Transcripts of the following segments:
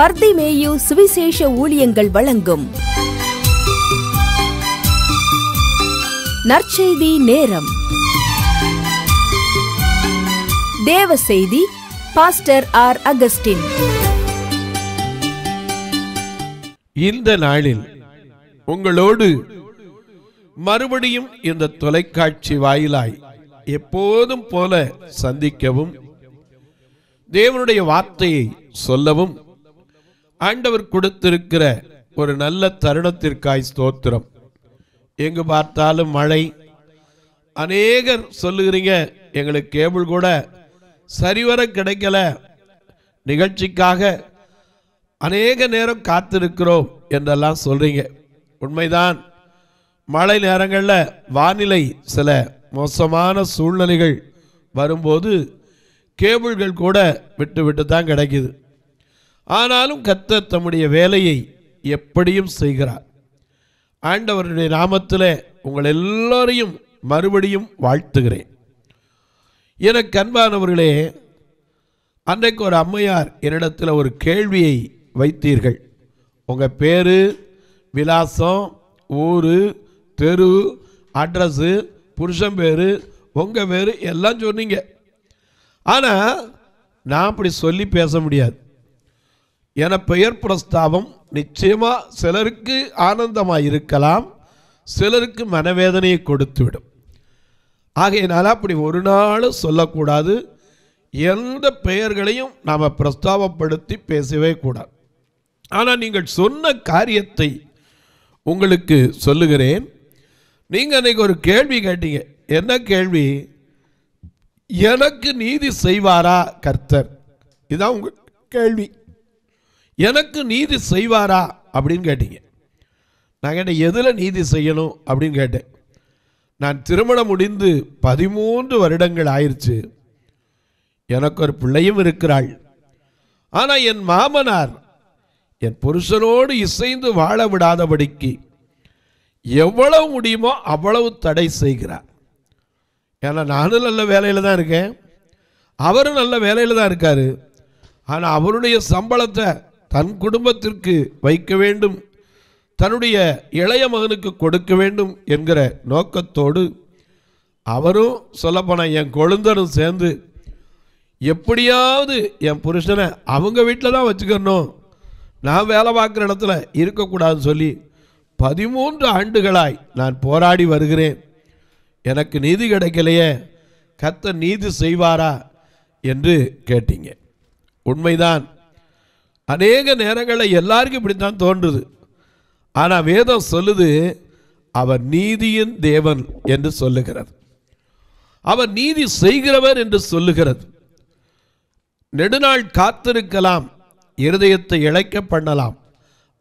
பர்திமேயு சுவிசேஷ ஊழியங்கள் வழங்கும் நற்செய்தி நேரம். தேவ செய்தி பாஸ்டர் ஆர். அகஸ்டின். இந்த நாளில் உங்களோடு மறுபடியும் இந்த தொலைக்காட்சி வாயிலாய் எப்போதும் போல சந்திக்கவும், தேவனுடைய வார்த்தையை சொல்லவும் ஆண்டவர் கொடுத்திருக்கிற ஒரு நல்ல தருணத்திற்காய் ஸ்தோத்திரம். எங்கு பார்த்தாலும் மழை. அநேகர் சொல்லுகிறீங்க, எங்களுக்கு கேபிள் கூட சரிவர கிடைக்கல, நிகழ்ச்சிக்காக அநேக நேரம் காத்திருக்கிறோம் என்றெல்லாம் சொல்கிறீங்க. உண்மைதான், மழை நேரங்களில் வானிலை சில மோசமான சூழ்நிலைகள் வரும்போது கேபிள்கள் கூட விட்டு தான் கிடைக்குது. ஆனாலும் கர்த்தர் தம்முடைய வேலையை எப்படியும் செய்கிறார். ஆண்டவருடைய நாமத்தில் உங்கள் எல்லோரையும் மறுபடியும் வாழ்த்துகிறேன். எனக்கு அன்பானவர்களே, அன்றைக்கு ஒரு அம்மையார் என்னிடத்தில் ஒரு கேள்வியை வைத்தீர்கள். உங்கள் பேர், விலாசம், ஊர், தெரு, அட்ரஸு, புருஷன் பேர், உங்கள் பேர் எல்லாம் சொன்னீங்க. ஆனால் நான் அப்படி சொல்லி பேச முடியாது. என பெயர் பிரஸ்தாபம் நிச்சயமாக சிலருக்கு ஆனந்தமாக இருக்கலாம், சிலருக்கு மனவேதனையை கொடுத்துவிடும். ஆகையினால அப்படி ஒரு நாளும் சொல்லக்கூடாது. எந்த பெயர்களையும் நாம் பிரஸ்தாபப்படுத்தி பேசவே கூடாது. ஆனால் நீங்கள் சொன்ன காரியத்தை உங்களுக்கு சொல்லுகிறேன். நீங்கள் அன்றைக்கு ஒரு கேள்வி கேட்டீங்க. என்ன கேள்வி? எனக்கு நீதி செய்வாரா கர்த்தர்? இதுதான் உங்கள் கேள்வி. எனக்கு நீதி செய்வாரா அப்படின்னு கேட்டீங்க. நான் கேட்டேன், எதில் நீதி செய்யணும் அப்படின்னு கேட்டேன். நான் திருமணம் முடிந்து 13 வருடங்கள் ஆயிடுச்சு. எனக்கு ஒரு பிள்ளையும் இருக்கிறாள். ஆனால் என் மாமனார் என் புருஷனோடு இசைந்து வாழ விடாதபடிக்கு எவ்வளவு முடியுமோ அவ்வளவு தடை செய்கிறார். ஏன்னா நானும் நல்ல வேலையில் தான் இருக்கேன், அவரும் நல்ல வேலையில் தான் இருக்கார். ஆனால் அவருடைய சம்பளத்தை தன் குடும்பத்திற்கு வைக்க வேண்டும், தன்னுடைய இளைய மகனுக்கு கொடுக்க வேண்டும் என்கிற நோக்கத்தோடு அவரும், சொல்லப்போனால் என் கொழுந்தரும் சேர்ந்து, எப்படியாவது என் புருஷனை அவங்க வீட்டில் தான் வச்சுக்கணும், நான் வேலை பார்க்குற இடத்துல இருக்கக்கூடாதுன்னு சொல்லி 13 ஆண்டுகளாய் நான் போராடி வருகிறேன். எனக்கு நீதி கிடைக்கலையே, கர்த்தர் நீதி செய்வாரா என்று கேட்டீங்க. உண்மைதான், அநேக நேரங்களில் எல்லாருக்கும் இப்படி தான் தோன்றுது. ஆனால் வேதம் சொல்லுது, அவர் நீதியின் தேவன் என்று சொல்லுகிறது, அவர் நீதி செய்கிறவர் என்று சொல்லுகிறது. நெடுநாள் காத்திருக்கலாம், இருதயத்தை இழைக்க பண்ணலாம்,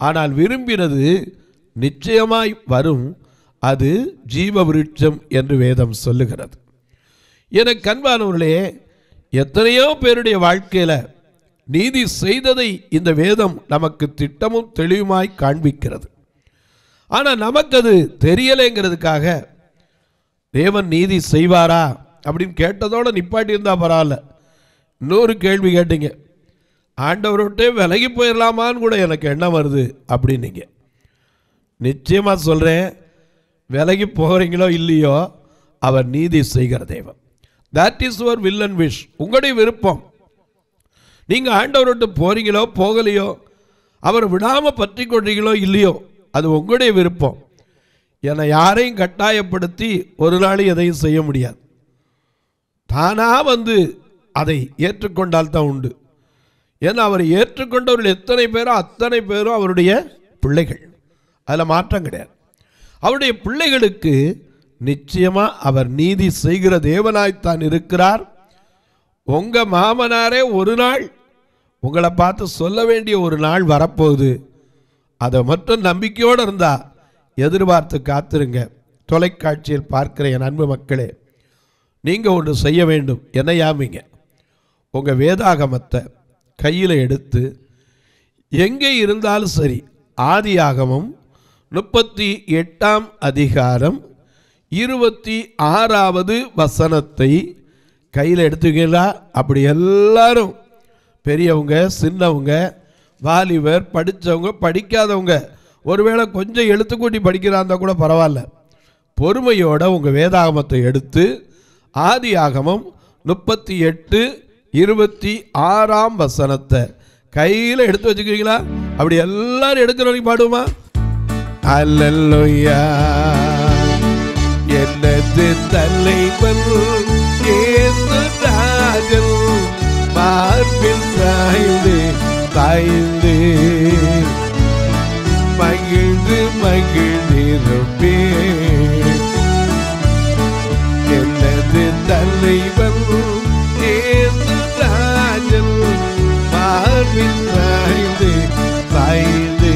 ஆனால் விரும்பினது நிச்சயமாய் வரும், அது ஜீவ விருட்சம் என்று வேதம் சொல்லுகிறது. எனக்கு அன்பானவர்களே, எத்தனையோ பேருடைய வாழ்க்கையில் நீதி செய்ததை இந்த வேதம் நமக்கு திட்டமும் தெளிவுமாய் காண்பிக்கிறது. ஆனால் நமக்கு அது தெரியலைங்கிறதுக்காக தேவன் நீதி செய்வாரா அப்படின்னு கேட்டதோடு நிப்பாட்டி இருந்தால் பரவாயில்ல. இன்னொரு கேள்வி கேட்டீங்க, ஆண்டவரோட்டே விலகி போயிடலாமான்னு கூட எனக்கு எண்ணம் வருது அப்படின்னீங்க. நிச்சயமாக சொல்கிறேன், விலகி போகிறீங்களோ இல்லையோ, அவர் நீதி செய்கிற தேவன். That is your will and wish. உங்களுடைய விருப்பம். நீங்கள் ஆண்டவரோட்டு போகிறீங்களோ போகலையோ, அவர் விடாமல் பற்றி கொள்கிறீங்களோ இல்லையோ, அது உங்களுடைய விருப்பம். என்னை யாரையும் கட்டாயப்படுத்தி ஒரு நாளும் எதையும் செய்ய முடியாது. தானாக வந்து அதை ஏற்றுக்கொண்டால்தான் உண்டு. ஏன்னா அவரை ஏற்றுக்கொண்டவர்கள் எத்தனை பேரோ அத்தனை பேரும் அவருடைய பிள்ளைகள். அதில் மாற்றம் கிடையாது. அவருடைய பிள்ளைகளுக்கு நிச்சயமாக அவர் நீதி செய்கிற தேவனாய்த்தான் இருக்கிறார். உங்கள் மாமனாரே ஒரு நாள் உங்களை பார்த்து சொல்ல வேண்டிய ஒரு நாள் வரப்போகுது. அதை மட்டும் நம்பிக்கையோடு இருந்தால் எதிர்பார்த்து காத்திருங்க. தொலைக்காட்சியில் பார்க்குற என் அன்பு மக்களே, நீங்கள் ஒன்று செய்ய வேண்டும். என்ன யாமிங்க? உங்கள் வேதாகமத்தை கையில் எடுத்து எங்கே இருந்தாலும் சரி, ஆதியாகமம் 38ஆம் அதிகாரம் 26வது வசனத்தை கையில் எடுத்துக்கீங்களா? அப்படி எல்லாரும், பெரியவங்க சின்னவங்க வாலிபர், படித்தவங்க, படிக்காதவங்க, ஒருவேளை கொஞ்சம் எழுத்துக்கூட்டி படிக்கிறாந்தா கூட பரவாயில்ல, பொறுமையோட உங்கள் வேதாகமத்தை எடுத்து ஆதியாகமம் 38:26 கையில் எடுத்து வச்சுக்கிறீங்களா? அப்படி எல்லாரும் எடுக்கிற வரைக்கும் பாடுவோமா? அல்லேலூயா. எனது தலைவன் இயேசு ராஜன் மார்பில் சாய்ந்து சாய்ந்து மகிழ்ந்து மகிழ்ந்திருப்பேன். எனது தலைவன் இயேசு ராஜன் மார்பில் சாய்ந்து சாய்ந்து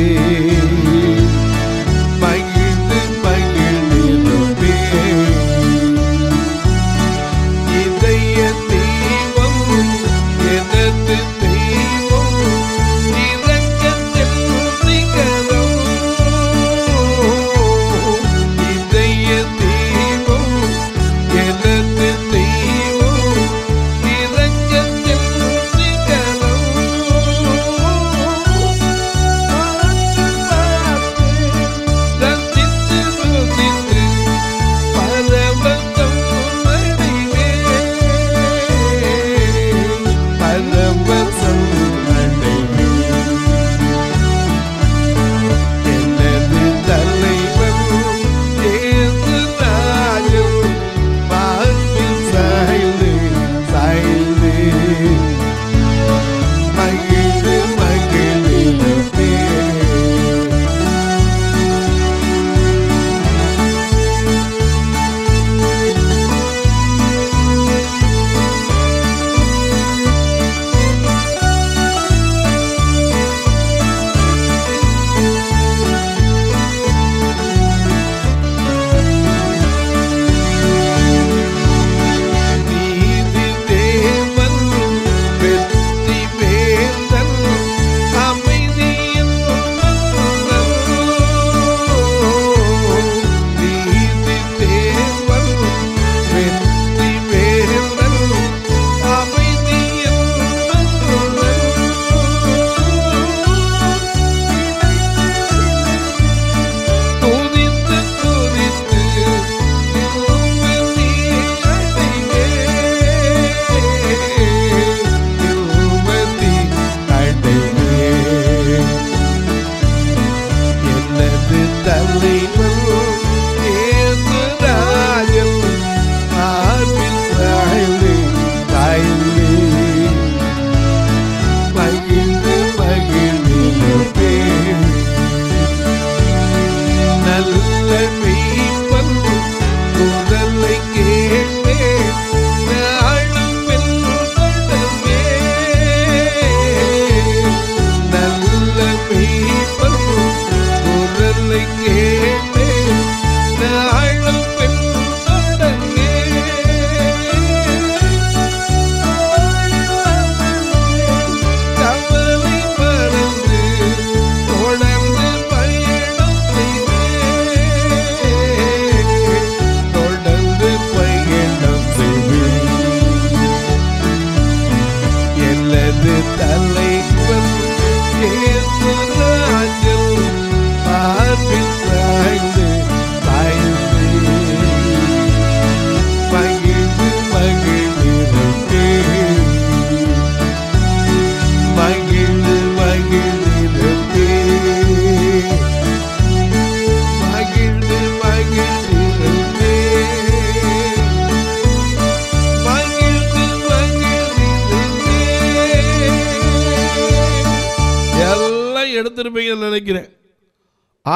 நினைக்கிறேன்.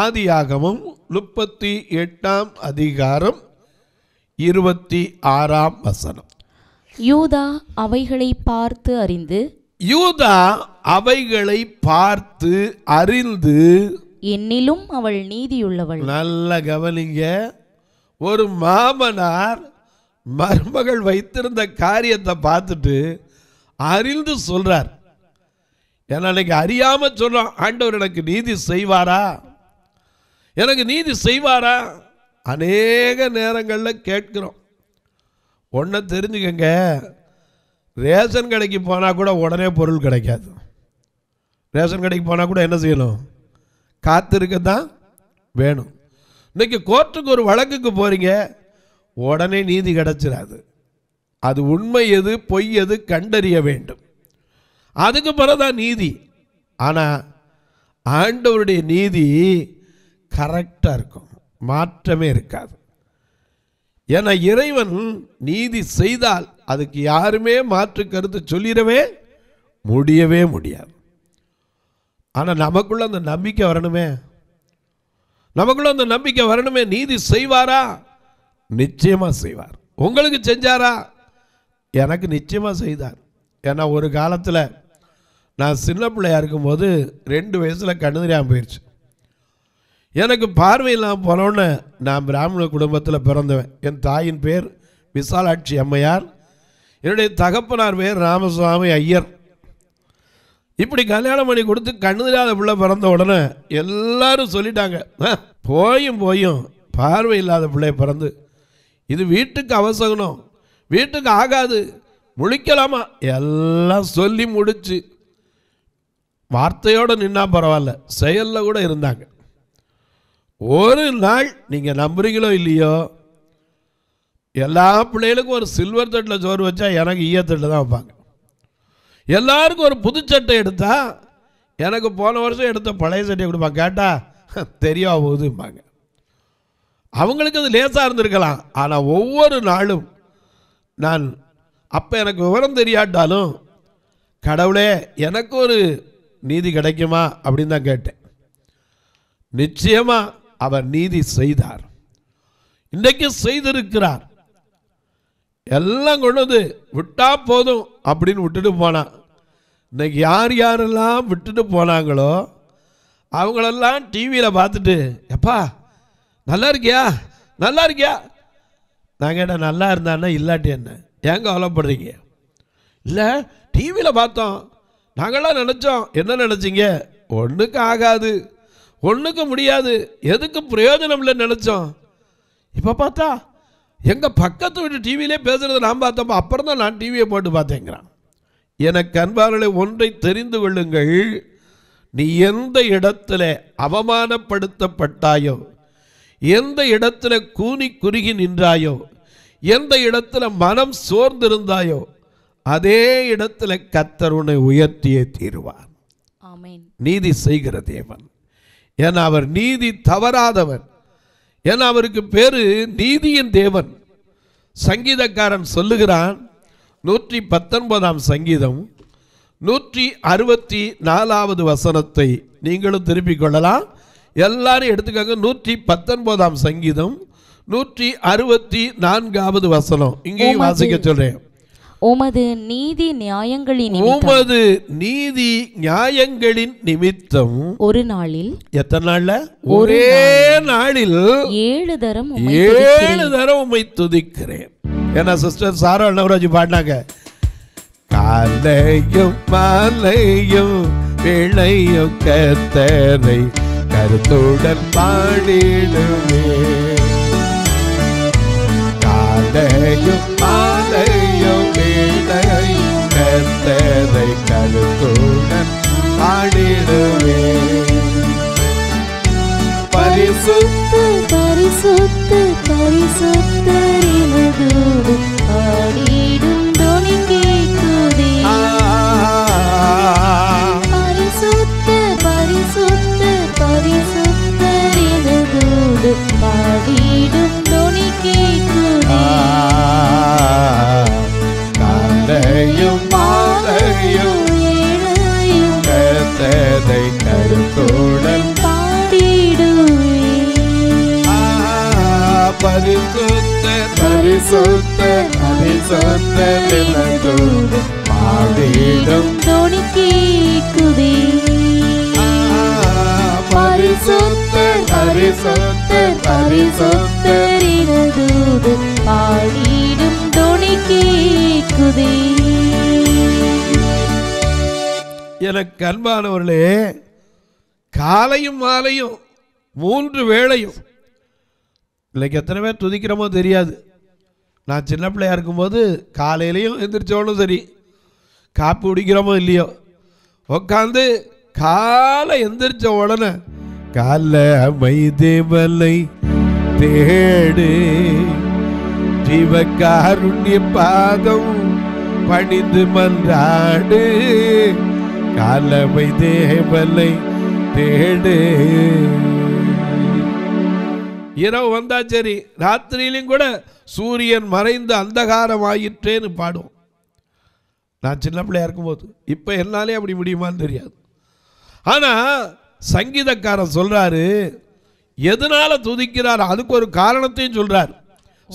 ஆதியாகமம் 38:26. யூதா அவைகளை பார்த்து அறிந்து என்னிலும் அவள் நீதியுள்ளவள். நல்ல கவனிங்க. ஒரு மாமனார் மருமகள் வைத்திருந்த காரியத்தை பார்த்துட்டு அறிந்து சொல்றார். ஏன்னா இன்னைக்கு அறியாமல் சொல்கிறோம், ஆண்டவர் எனக்கு நீதி செய்வாரா, எனக்கு நீதி செய்வாரா அநேக நேரங்களில் கேட்கிறோம். ஒன்றை தெரிஞ்சுக்கங்க, ரேஷன் கடைக்கு போனால் கூட உடனே பொருள் கிடைக்காது. ரேஷன் கடைக்கு போனால் கூட என்ன செய்யணும்? காத்திருக்க தான் வேணும். இன்றைக்கி கோர்ட்டுக்கு ஒரு வழக்குக்கு போகிறீங்க, உடனே நீதி கிடச்சிடாது. அது உண்மை எது பொய் எது கண்டறிய வேண்டும். அதுக்கு பிறகுதான் நீதி. ஆனால் ஆண்டவருடைய நீதி கரெக்டாக இருக்கும், மாற்றமே இருக்காது. ஏன்னா இறைவன் நீதி செய்தால் அதுக்கு யாருமே மாற்று கருத்து சொல்லிடவே முடியவே முடியாது. ஆனால் நமக்குள்ள அந்த நம்பிக்கை வரணுமே, நமக்குள்ள அந்த நம்பிக்கை வரணுமே. நீதி செய்வாரா? நிச்சயமாக செய்வார். உங்களுக்கு செஞ்சாரா? எனக்கு நிச்சயமாக செய்தார். ஏன்னா ஒரு காலத்தில் நான் சின்ன பிள்ளையாக இருக்கும்போது 2 வயசில் கண்ணுதறியாமல் போயிடுச்சு. எனக்கு பார்வையில்லாமல் போனோன்னு, நான் பிராமண குடும்பத்தில் பிறந்தவன். என் தாயின் பேர் விசாலாட்சி அம்மையார், என்னுடைய தகப்பனார் பேர் ராமசுவாமி ஐயர். இப்படி கல்யாணம் பண்ணி கொடுத்து கண்ணுதறியாத பிள்ளை பிறந்த உடனே எல்லாரும் சொல்லிட்டாங்க, போயும் பார்வை இல்லாத பிள்ளை பிறந்து இது வீட்டுக்கு அவசகனம், வீட்டுக்கு ஆகாது, முழிக்கலாமா எல்லாம் சொல்லி முடிச்சு. வார்த்தையோடு நின்னா பரவாயில்ல, செயலில் கூட இருந்தாங்க. ஒரு நாள் நீங்கள் நம்புறீங்களோ இல்லையோ, எல்லா பிள்ளைகளுக்கும் ஒரு சில்வர் தட்டில் சோறு வச்சா எனக்கு ஈயத்தட்டில் தான் வைப்பாங்க. எல்லாருக்கும் ஒரு புதுச்சட்டை எடுத்தால் எனக்கு போன வருஷம் எடுத்த பழைய சட்டையை கொடுப்பாங்க. கேட்டால் தெரியா போகுதுப்பாங்க. அவங்களுக்கு அது லேசாக இருந்திருக்கலாம். ஆனால் ஒவ்வொரு நாளும் நான் அப்போ எனக்கு விவரம் தெரியாட்டாலும், கடவுளே எனக்கு ஒரு நீதி கிடைக்குமா அப்படின்னு தான் கேட்டேன். நிச்சயமாக அவர் நீதி செய்தார், இன்றைக்கு செய்திருக்கிறார். எல்லாம் கொண்டு வந்து விட்டா போதும் அப்படின்னு விட்டுட்டு போனான். இன்னைக்கு யாரெல்லாம் விட்டுட்டு போனாங்களோ அவங்களெல்லாம் டிவியில் பார்த்துட்டு, எப்பா நல்லா இருக்கியா நல்லா இருக்கியா? நான் கேட்டேன், நல்லா இருந்தான்னா இல்லாட்டி என்ன, ஏன் கவலைப்படுறீங்க? இல்லை டிவியில் பார்த்தோம், நாங்களாம் நினச்சோம். என்ன நினச்சிங்க? ஒன்றுக்கு ஆகாது, ஒன்றுக்கு முடியாது, எதுக்கு பிரயோஜனம் இல்லைன்னு நினச்சோம். இப்போ பார்த்தா எங்கள் பக்கத்து வீட்டு டிவியிலே பேசுகிறத நான் பார்த்தப்போ அப்புறம் தான் நான் டிவியை போட்டு பார்த்தேங்கிறான். எனக்கு அன்பார்களை ஒன்றை தெரிந்து கொள்ளுங்கள், நீ எந்த இடத்துல அவமானப்படுத்தப்பட்டாயோ, எந்த இடத்துல கூனி குறுகி நின்றாயோ, எந்த இடத்துல மனம் சோர்ந்திருந்தாயோ, அதே இடத்துல கர்த்தர் உன்னை உயர்த்தியே தீருவார். ஆமென். நீதி செய்கிற தேவன். ஏன்னா அவர் நீதி தவறாதவர். ஏன்னா அவருக்கு பேரு நீதியின் தேவன். சங்கீதக்காரன் சொல்லுகிறான், 119ஆம் சங்கீதம் 164வது வசனத்தை நீங்களும் திருப்பிக் கொள்ளலாம். எல்லாரும் எடுத்துக்காங்க. 119ஆம் சங்கீதம் 164வது வசனம் இங்கேயும் வாசிக்க சொல்றேன். உமது நீதி நியாயங்களின் நிமித்தம் ஒரு நாளில், எத்தனை நாள்ல? ஒரே நாளில் 7 தரம் உம்மை துதிக்கிறேன். ஏன்னா சிஸ்டர் சாரா நவராஜ் பாடினாங்க, காலையும் மாலையும் விளையும் கர்த்தரை கருத்துடன் பாடிடுமே, காலையும் மாலையும் விளையும் கர்த்தரை கருத்துடன் பாடிடுமே, பரிசுத்த பரிசுத்த பரிசுத்தரினதோடு பாடிடும் துணி கேட்குதே, பரிசுத்த பரிசுத்த பரிசுத்தரினதோடு பாடிடும் துணி கேட்குதே, காலையும் மாலையும் விளையும் கர்த்தரை கருத்துடன் பரிசுத்த பரிசுத்த பரிசுத்தரினதோடு பாடிடும் துணி கேட்குதே, பரிசுத்த பரிசுத்த பரிசுத்தரினதோடு பாடிடும் துணி கேட்குதே. எனக்கு அன்பானவர்களே, காலையும் மாலையும் 3 வேளையும் இன்றைக்கி எத்தனை பேர் துதிக்கிறோமோ தெரியாது. நான் சின்ன பிள்ளையாக இருக்கும்போது காலையிலையும் எழுந்திரிச்சோனும் சரி, காப்பி குடிக்கிறோமோ இல்லையோ, உட்காந்து காலை எந்திரிச்ச உடனே காலை அமைதிவலை தேடு ஜீவகாருண்ய பாதம் பணிந்து மன்றாடு காலை அமைதிவலை தேடு. இரவு வந்தா சரி, ராத்திரியிலும் கூட சூரியன் மறைந்து அந்தகாரம் ஆயிற்றேன்னு பாடும். நான் சின்ன பிள்ளையா இருக்கும்போது, இப்போ என்னாலே அப்படி முடியுமான்னு தெரியாது. ஆனால் சங்கீதக்காரன் சொல்கிறாரு, எதனால் துதிக்கிறார் அதுக்கு ஒரு காரணத்தையும் சொல்கிறார்.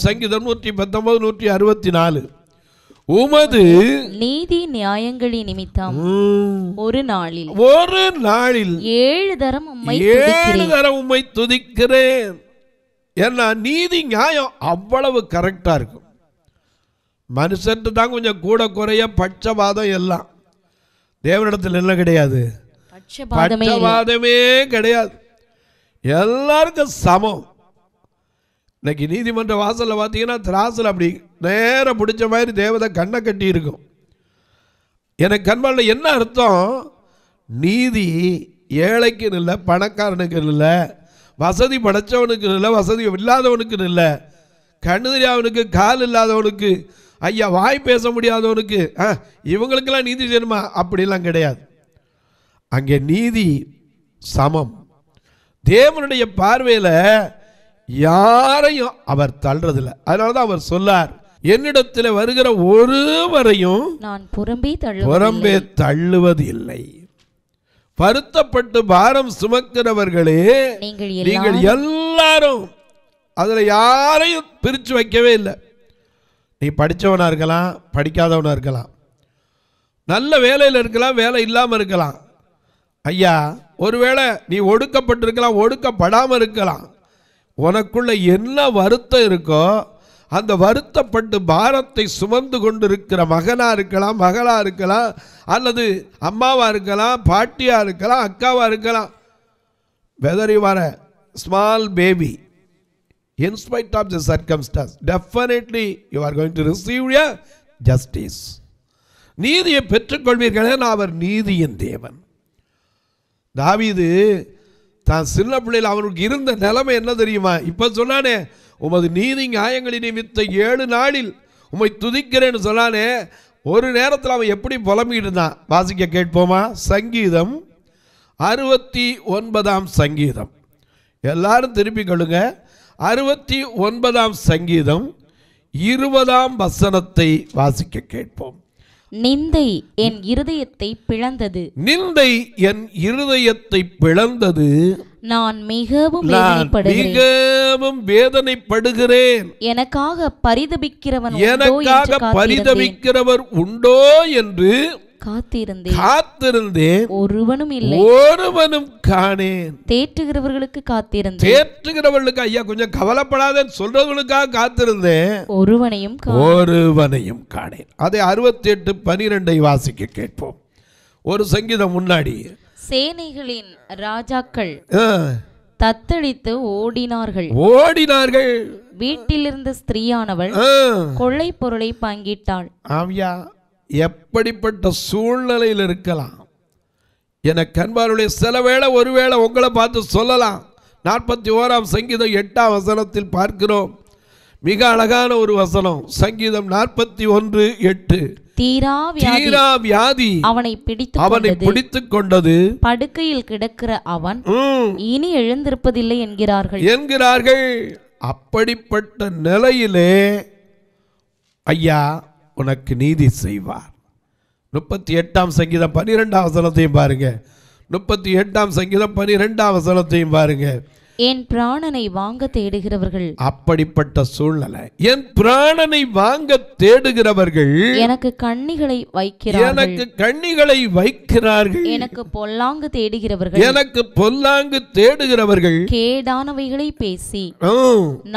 சங்கீதம் 119:164 உமது நீதி நியாயங்களின் நிமித்தம் ஒரு நாளில் 7 தரம் உம்மை துதிக்கிறேன். ஏன்னா நீதி நியாயம் அவ்வளவு கரெக்டாக இருக்கும். மனுஷன்ட்டு தான் கொஞ்சம் கூட குறைய பட்சபாதம் எல்லாம், தேவனிடத்தில் என்ன கிடையாது, பட்சபாதமே கிடையாது, எல்லாருக்கும் சமம். இன்னைக்கு நீதிமன்ற வாசலில் பார்த்தீங்கன்னா திராசில் அப்படி நேரம் பிடிச்ச மாதிரி தேவதை கண்ணை கட்டி இருக்கும். எனக்கு கண்பாலில் என்ன அர்த்தம், நீதி ஏழைக்குன்னு இல்லை, பணக்காரனுக்குன்னு இல்லை, வசதி படைத்தவனுக்குன்னு இல்லை, வசதி இல்லாதவனுக்குன்னு இல்லை, கண்ணுதிரியாவனுக்கு, கால் இல்லாதவனுக்கு, ஐயா வாய் பேச முடியாதவனுக்கு இவங்களுக்கெல்லாம் நீதி செய்யணுமா, அப்படிலாம் கிடையாது. அங்கே நீதி சமம். தேவனுடைய பார்வையில் யாரையும் அவர் தள்ளுறதில்லை. அதனால தான் அவர் சொல்லார், என்னிடத்தில் வருகிற ஒருவரையும் நான் புறம்பே தள்ளுவது இல்லை. வருத்தப்பட்டு பாரம் சுமக்கிறவர்களே நீங்கள் எல்லாரும், அதில் யாரையும் பிரித்து வைக்கவே இல்லை. நீ படித்தவனாக இருக்கலாம், படிக்காதவனாக இருக்கலாம், நல்ல வேலையில் இருக்கலாம், வேலை இல்லாமல் இருக்கலாம், ஐயா ஒருவேளை நீ ஒடுக்கப்பட்டிருக்கலாம், ஒடுக்கப்படாமல் இருக்கலாம், உனக்குள்ள என்ன வருத்தம் இருக்கோ அந்த வருத்தப்பட்டு பாரத்தை சுமந்து கொண்டு இருக்கிற மகனாக இருக்கலாம், மகளாக இருக்கலாம், அல்லது அம்மாவாக இருக்கலாம், பாட்டியாக இருக்கலாம், அக்காவாக இருக்கலாம். Whether you are a small baby, in spite of the circumstance, definitely you are going to receive your justice. நீதியை பெற்றுக்கொள்வீர்களே, அவர் நீதியின் தேவன். தாவீது தான் சின்ன பிள்ளையில் அவனுக்கு இருந்த நிலைமை என்ன தெரியுமா, இப்போ சொன்னானே உமது நீதி நியாயங்களின் நிமித்தம் 7 நாளில் உம்மை துதிக்கிறேன்னு சொன்னானே, ஒரு நேரத்தில் அவன் எப்படி புலம்பிட்டு இருந்தான் வாசிக்க கேட்போமா. சங்கீதம் 69ஆம் சங்கீதம், எல்லாரும் திருப்பி கொள்ளுங்க. 69ஆம் சங்கீதம் 20ஆம் வசனத்தை வாசிக்க கேட்போம். நிந்தை என் இருதயத்தை பிளந்தது, நான் மிகவும் வேதனைப்படுகிறேன். எனக்காக பரிதபிக்கிறவர் உண்டோ என்று காத்திருந்தேன், ஒருவனும் இல்லை, ஒருவனும் காணேன். தேற்றுகிறவர்களுக்கு காத்திருந்தேன், தேற்றுகிறவர்களுக்கு ஐயா கொஞ்சம் கவலைப்படாதேன்னு சொல்றவங்களுக்காக காத்திருந்தேன், ஒருவனையும் காணேன். அதை 68:12 வாசிக்க கேட்போம். ஒரு சங்கீதம் முன்னாடி, சேனைகளின் ராஜாக்கள் தத்தளித்து ஓடினார்கள். வீட்டில் இருந்த ஸ்திரீயானவள் கொள்ளை பொருளை பங்கிட்டாள். ஆவியா எப்படிப்பட்ட சூழ்நிலையில் இருக்கலாம் எனக்கு அன்பாருடைய, சில வேளை ஒருவேளை உங்களை பார்த்து சொல்லலாம். 41ஆம் சங்கீதம் 8ஆம் வசனத்தில் பார்க்கிறோம் மிக அழகான ஒரு வசனம். சங்கீதம் 41:8 தீரா வியாதி அவனை பிடித்துக் கொண்டது, படுக்கையில் கிடக்கிற அவன் இனி எழுந்திருப்பதில்லை என்கிறார்கள். அப்படிப்பட்ட நிலையிலே ஐயா உனக்கு நீதி செய்வார். 38ஆம் சங்கீதம் 12ஆம் வசனத்தையும் பாருங்க, 38ஆம் சங்கீதம் 12ஆம் வசனத்தையும் பாருங்க. என் பிராணனை வாங்க தேடுகிறவர்கள், அப்படிப்பட்ட சூழ்நிலை, என் பிராணனை வாங்க தேடுகிறவர்கள் எனக்கு கண்ணிகளை வைக்கிறார்கள். எனக்கு பொல்லாங்கு தேடுகிறவர்கள் கேடானவைகளை பேசி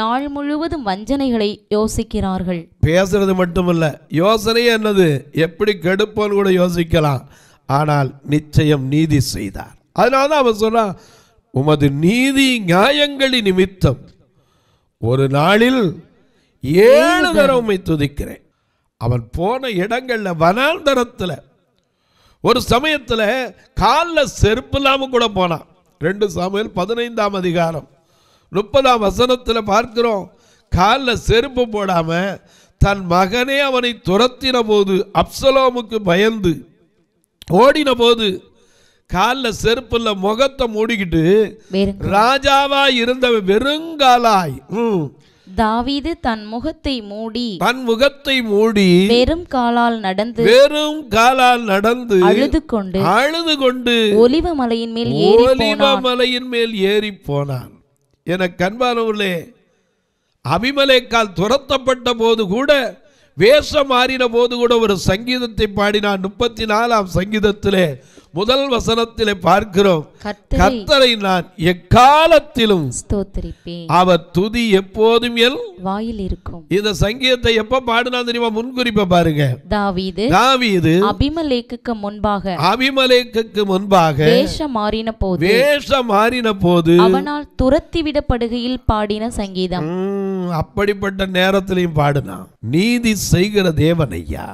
நாள் முழுவதும் வஞ்சனைகளை யோசிக்கிறார்கள். பேசுறது மட்டுமல்ல, யோசனை என்னது, எப்படி கெடுப்போன்னு கூட யோசிக்கலாம். ஆனால் நிச்சயம் நீதி செய்தார். அதனாலதான் அவன் சொன்னான், உமது நீதி நியாயங்களின் நிமித்தம் ஒரு நாளில் 7 தரம் உம்மை துதிக்கிறேன். அவன் போன இடங்களில், வனாந்தரத்தில் ஒரு சமயத்துல கால்ல செருப்பு இல்லாம கூட போனான். 2 சாமுவேல் 15ஆம் அதிகாரம் 30ஆம் வசனத்துல பார்க்கிறோம், கால்ல செருப்பு போடாம தன் மகனே அவனை துரத்தின போது அப்சலோமுக்கு பயந்து ஓடின போது கால்ல செருப்புல முகத்தை மூடிக்கிட்டு ராஜாவாய் இருந்த வெறுங்காலாய் தாவீது தன் முகத்தை மூடி வெறும் காலால் நடந்து அழுது கொண்டு ஒலிவமலையின் மேல் ஏறி போனான். என கண்பானவர்களே, அபிமலேக்கால் துரத்தப்பட்ட போது கூட, வேஷம் மாறின போது கூட ஒரு சங்கீதத்தை பாடினான். 34ஆம் சங்கீதத்திலே முதல் வசனத்திலே பார்க்கிறோம், கர்த்தரை நான் எக்காலத்திலும் ஸ்தோத்திரிப்பேன், அவர் துதி எப்போதும் என் வாயில் இருக்கும். இந்த சங்கீதத்தை எப்ப பாடினா தெரியுமா? முன்குறிப்ப பாருங்க. தாவீது அபிமலேக்குக்கு முன்பாக வேஷம் மாறின போது அவனால் துரத்தி விடப்படுகையில் பாடின சங்கீதம். அப்படிப்பட்ட நேரத்திலையும் பாடினா, நீதி செய்கிற தேவன் ஐயா,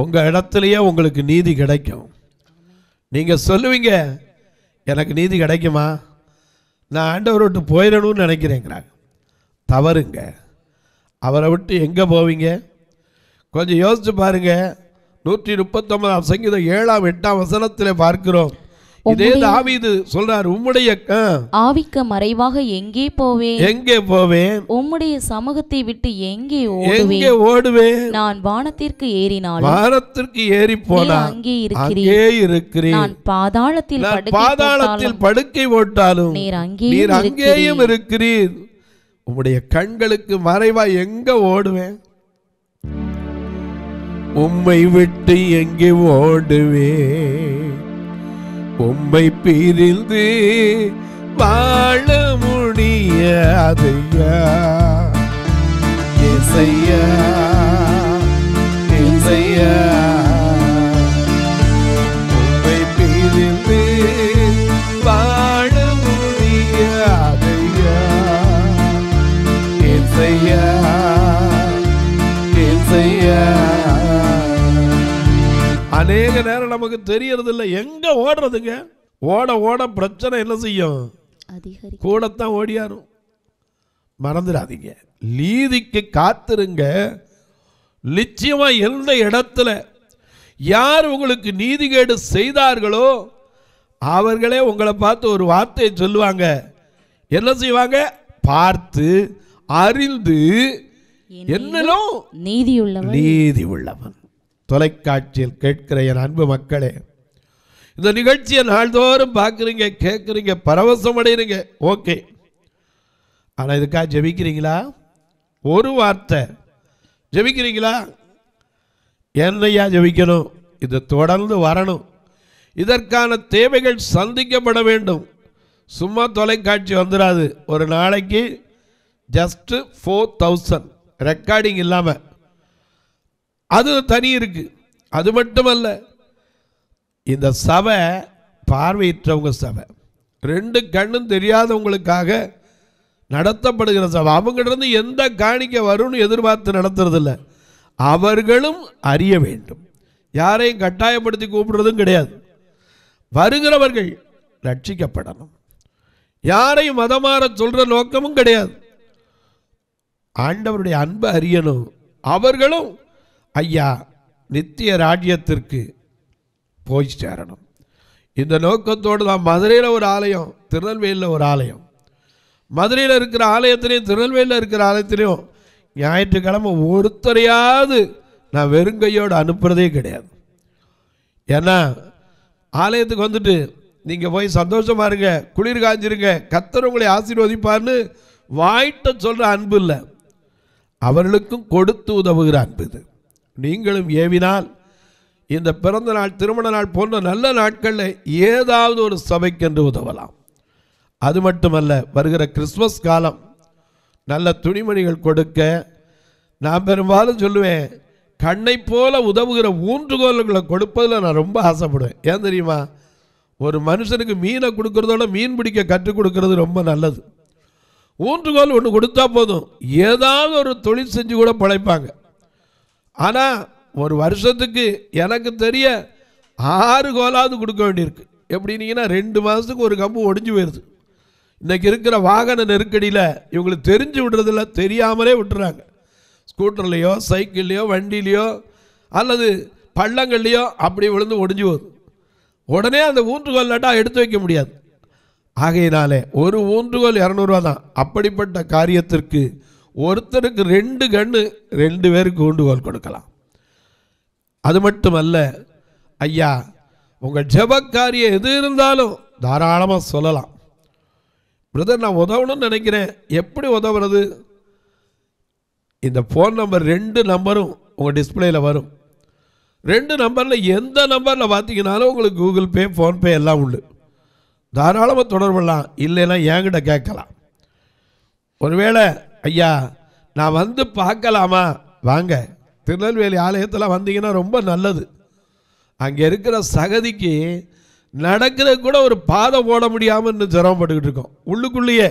உங்கள் இடத்துலையே உங்களுக்கு நீதி கிடைக்கும். நீங்கள் சொல்லுவீங்க, எனக்கு நீதி கிடைக்குமா, நான் ஆண்டவரை விட்டு போயிடணும்னு நினைக்கிறேங்கிறாங்க. தவறுங்க. அவரை விட்டு எங்கே போவீங்க? கொஞ்சம் யோசிச்சு பாருங்கள். 139ஆம் சங்கீதம் 7ஆம் 8ஆம் வசனத்தில் பார்க்கிறோம், இதே தாவீது சொல்றார், உம்முடைய ஆவிக்கு மறைவாக எங்கே போவேன் உம்முடைய சமூகத்தை விட்டு எங்கே ஓடுவேன் நான் வானத்திற்கு ஏறி போனால் அங்கே இருக்கிறேன் நான் பாதாளத்தில் படுக்கை போட்டாலும் நீர் அங்கேயும் இருக்கிறீர். உம்முடைய கண்களுக்கு மறைவா எங்கே ஓடுவேன்? உம்மை விட்டு எங்கே ஓடுவேன்? உம்மை பிரிந்து வாழ முடியாதையா இசையா இசையா, உம்மை பிரிந்து வாழ முடியாதையா இசையா இசையா. அநேக நேரம் நமக்கு தெரியறதில்லை எங்க ஓடுறதுங்க. ஓட பிரச்சனை என்ன செய்யும்? கூடத்தான் ஓடியாரும். மறந்துடாதீங்க, நீதிக்கு காத்திருங்க. நிச்சயமா எந்த இடத்துல யார் உங்களுக்கு நீதிகேடு செய்தார்களோ அவர்களே உங்களை பார்த்து ஒரு வார்த்தையை சொல்லுவாங்க. என்ன செய்வாங்க? பார்த்து அறிந்து என்னிலும் நீதி உள்ளவன். தொலைக்காட்சியில் கேட்கிற என் அன்பு மக்களே, இந்த நிகழ்ச்சியை நாள்தோறும் பார்க்குறீங்க, கேட்குறீங்க, பரவசம் அடைகிறீங்க, ஓகே. ஆனால் இதுக்காக ஜெபிக்கிறீங்களா? ஒரு வார்த்தை ஜெபிக்கிறீங்களா? என்னையா ஜெபிக்கணும்? இது தொடர்ந்து வரணும். இதற்கான தேவைகள் சந்திக்கப்பட வேண்டும். சும்மா தொலைக்காட்சி வந்துடாது. ஒரு நாளைக்கு ஜஸ்ட்டு 4000 ரெக்கார்டிங் இல்லாமல், அது தனி இருக்கு. அது மட்டுமல்ல, இந்த சபை பார்வையற்றவங்க சபை, 2 கண்ணும் தெரியாதவங்களுக்காக நடத்தப்படுகிற சபை. அவங்கிட்டிருந்து எந்த காணிக்க வரும்னு எதிர்பார்த்து நடத்துறதில்லை. அவர்களும் அறிய வேண்டும். யாரையும் கட்டாயப்படுத்தி கூப்பிடுறதும் கிடையாது. வருகிறவர்கள் ரட்சிக்கப்படணும். யாரையும் மதமாற சொல்கிற நோக்கமும் கிடையாது. ஆண்டவருடைய அன்பை அறியணும். அவர்களும் ஐயா நித்திய ராஜ்யத்திற்கு போய் சேரணும். இந்த நோக்கத்தோடு தான் மதுரையில் ஒரு ஆலயம், திருநெல்வேலியில் ஒரு ஆலயம். மதுரையில் இருக்கிற ஆலயத்திலையும் திருநெல்வேலியில் இருக்கிற ஆலயத்திலையும் ஞாயிற்றுக்கிழமை ஒருத்தரையாவது நான் வெறுங்கையோடு அனுப்புகிறதே கிடையாது. ஏன்னா ஆலயத்துக்கு வந்துட்டு நீங்கள் போய் சந்தோஷமாக இருங்க, குளிர் காஞ்சிருங்க, கர்த்தர் உங்களை ஆசீர்வதிப்பார்னு வாய்ட்ட சொல்கிற அன்பு இல்லை, அவர்களுக்கும் கொடுத்து உதவுகிற அன்பு இது. நீங்களும் ஏவினால் இந்த பிறந்த நாள், திருமண நாள் போன்ற நல்ல நாட்களில் ஏதாவது ஒரு சபைக்கென்று உதவலாம். அது மட்டுமல்ல, வருகிற கிறிஸ்மஸ் காலம், நல்ல துணிமணிகள் கொடுக்க நான் பெரும்பாலும் சொல்லுவேன், கண்ணை போல உதவுகிற ஊன்றுகோல்களை கொடுப்பதில் நான் ரொம்ப ஆசைப்படுவேன். ஏன் தெரியுமா? ஒரு மனுஷனுக்கு மீனை கொடுக்கறதோட மீன் பிடிக்க கற்றுக் கொடுக்கறது ரொம்ப நல்லது. ஊன்றுகோல் ஒன்று கொடுத்தா போதும், ஏதாவது ஒரு தொழில் செஞ்சு கூட பழைப்பாங்க. ஆனால் ஒரு வருஷத்துக்கு எனக்கு தெரிய ஆறு கோலாவது கொடுக்க வேண்டியிருக்கு. எப்படின்னா 2 மாதத்துக்கு ஒரு கம்பு ஒடிஞ்சு போயிடுது. இன்றைக்கி இருக்கிற வாகன நெருக்கடியில் இவங்களுக்கு தெரிஞ்சு விடுறதில்ல, தெரியாமலே விட்டுறாங்க. ஸ்கூட்டர்லேயோ சைக்கிள்லையோ வண்டியிலையோ அல்லது பள்ளங்கள்லையோ அப்படி விழுந்து ஒடிஞ்சு போகுது. உடனே அந்த ஊன்றுகோல் லாட்டாக எடுத்து வைக்க முடியாது. ஆகையினாலே ஒரு ஊன்றுகோல் 200 ரூபா தான். அப்படிப்பட்ட காரியத்திற்கு ஒருத்தருக்கு 2 கன்று 2 பேருக்கு ஊன்றுகோல் கொடுக்கலாம். அது மட்டுமல்ல, ஐயா உங்கள் ஜெபக்காரியம் எது இருந்தாலும் தாராளமாக சொல்லலாம். பிரதர் நான் உதவணும்னு நினைக்கிறேன், எப்படி உதவுறது? இந்த ஃபோன் நம்பர் 2 நம்பரும் உங்கள் டிஸ்பிளேயில் வரும். 2 நம்பரில் எந்த நம்பரில் பார்த்தீங்கன்னாலும் உங்களுக்கு கூகுள் பே ஃபோன்பே எல்லாம் உண்டு. தாராளமாக தொடர்புலாம், இல்லைன்னா என்கிட்ட கேட்கலாம். ஒருவேளை ஐயா நான் வந்து பார்க்கலாமா? வாங்க, திருநெல்வேலி ஆலயத்தில் வந்தீங்கன்னா ரொம்ப நல்லது. அங்கே இருக்கிற சகதிக்கு நடக்கிறது கூட ஒரு பாதை போட முடியாமல் இன்னும் சிரமப்பட்டுக்கிட்டு இருக்கோம். உள்ளுக்குள்ளேயே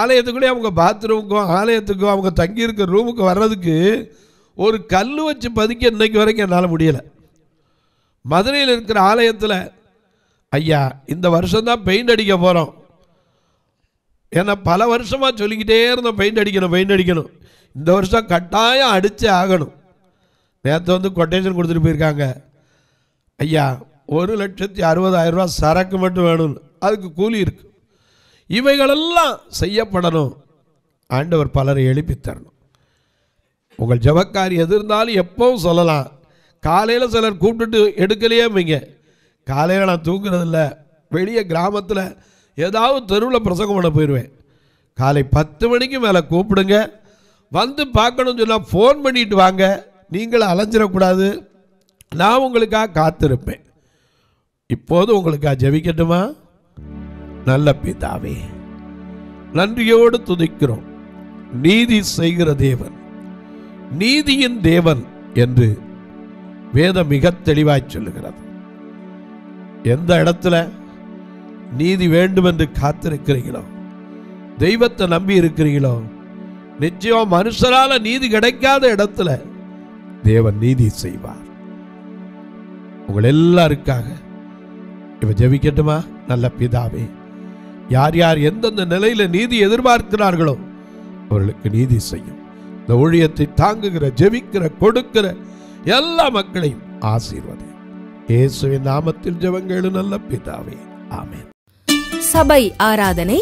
ஆலயத்துக்குள்ளேயே அவங்க பாத்ரூமுக்கும் ஆலயத்துக்கும் அவங்க தங்கியிருக்கிற ரூமுக்கு வர்றதுக்கு ஒரு கல் வச்சு பதுக்க இன்றைக்கு வரைக்கும் என்னால் முடியலை. மதுரையில் இருக்கிற ஆலயத்தில் ஐயா இந்த வருஷம்தான் பெயிண்ட் அடிக்க போகிறோம், ஏன்னா பல வருஷமாக சொல்லிக்கிட்டே இருந்தோம் பெயிண்ட் அடிக்கணும், இந்த வருஷம் கட்டாயம் அடித்தே ஆகணும். நேற்று வந்து கொட்டேஷன் கொடுத்துட்டு போயிருக்காங்க. ஐயா 1,60,000 ரூபா சரக்கு மட்டும் வேணும்னு, அதுக்கு கூலி இருக்குது. இவைகளெல்லாம் செய்யப்படணும். ஆண்டவர் பலரை எழுப்பி தரணும். உங்கள் ஜபக்காரி எது இருந்தாலும் எப்பவும் சொல்லலாம். காலையில் சிலர் கூப்பிட்டுட்டு எடுக்கலையே, வைங்க காலையில் நான் தூங்குறதில்ல, வெளியே கிராமத்தில் ஏதாவது தெருவில் பிரசங்கம் பண்ண போயிடுவேன். காலை 10 மணிக்கு மேலே கூப்பிடுங்க. வந்து பார்க்கணும்னு சொன்னால் ஃபோன் பண்ணிட்டு வாங்க. நீங்களும் அலைஞ்சிடக்கூடாது, நான் உங்களுக்காக காத்திருப்பேன். இப்போது உங்களுக்காக ஜெபிக்கட்டுமா? நல்ல பிதாவே, நன்றியோடு துதிக்கிறோம். நீதி செய்கிற தேவன், நீதியின் தேவன் என்று வேதம் மிக தெளிவாய் சொல்லுகிறது. எந்த இடத்துல நீதி வேண்டும் என்று காத்திருக்கிறீங்களோ, தெய்வத்தை நம்பி இருக்கிறீங்களோ, நிச்சயம் மனுஷரால் நீதி கிடைக்காத இடத்துல தேவன் நீதி செய்வார். உங்கள் எல்லாருக்காக இப்போ ஜெபிக்கட்டுமா? நல்ல பிதாவே, யார் யார் எந்தெந்த நிலையில் நீதி எதிர்பார்க்கிறார்களோ அவர்களுக்கு நீதி செய்யும். இந்த ஊழியத்தை தாங்குகிற, ஜெபிக்கிற, கொடுக்கிற எல்லா மக்களையும் ஆசீர்வதி. இயேசுவின் நாமத்தில் ஜெபங்கள் நல்ல பிதாவே, ஆமென். சபை ஆராதனை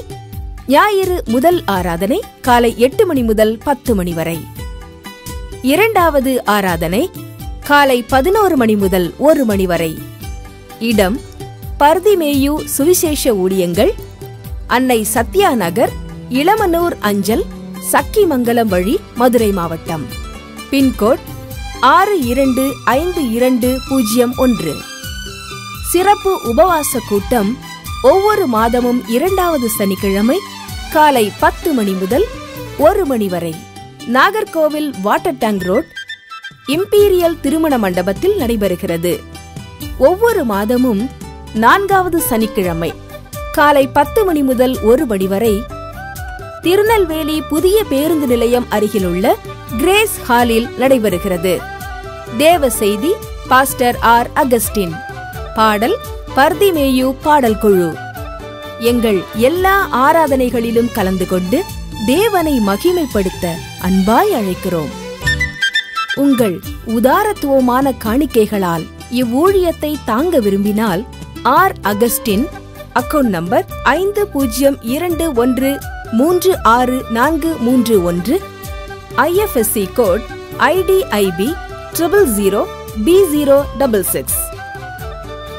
ஞாயிறு முதல் ஆராதனை காலை 8 மணி முதல் 10 மணி வரை. 2வது ஆராதனை காலை 11 மணி முதல் 1 மணி வரை. இடம் பர்திமேயு சுவிசேஷ ஊழியங்கள், அன்னை சத்யா நகர், இளமனூர் அஞ்சல், சக்கிமங்கலம் வழி, மதுரை மாவட்டம். பின்கோட் 625201. சிறப்பு உபவாச கூட்டம் ஒவ்வொரு மாதமும் 2வது சனிக்கிழமை காலை 10 மணி முதல் 1 மணி வரை, Nagercoil water tank road, imperial திருமண மண்டபத்தில் நடைபெறுகிறது. ஒவ்வொரு மாதமும் 4வது சனிக்கிழமை காலை 10 மணி முதல் 1 மணி வரை, திருநெல்வேலி புதிய பேருந்து நிலையம் அருகிலுள்ள கிரேஸ் ஹாலில் நடைபெறுகிறது. தேவ செய்தி பாஸ்டர் ஆர். அகஸ்டின். பாடல் பர்திமேயு பாடல் குழு. எங்கள் எல்லா ஆராதனைகளிலும் கலந்து கொண்டு தேவனை மகிமைப்படுத்த அன்பாய் அழைக்கிறோம். உங்கள் உதாரத்துவமான காணிக்கைகளால் இவ்வூழியத்தை தாங்க விரும்பினால் R. Augustine account number 502136 431, IFSC code IDIB 000B066,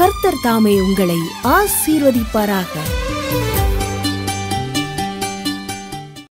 கர்த்தர் தாமே உங்களை ஆசீர்வதிப்பாராக.